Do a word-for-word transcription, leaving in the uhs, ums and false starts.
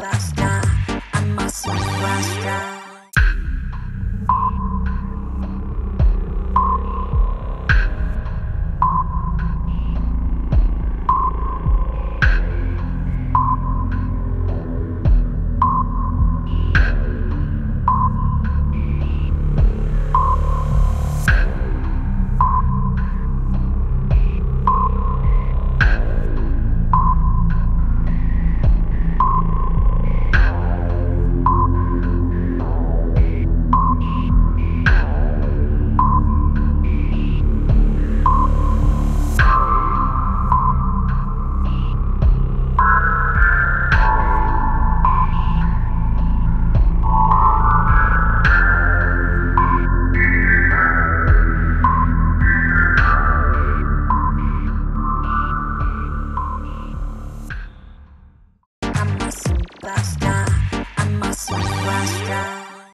Rasta, I'm a Rasta. Rasta, I'm a Rasta.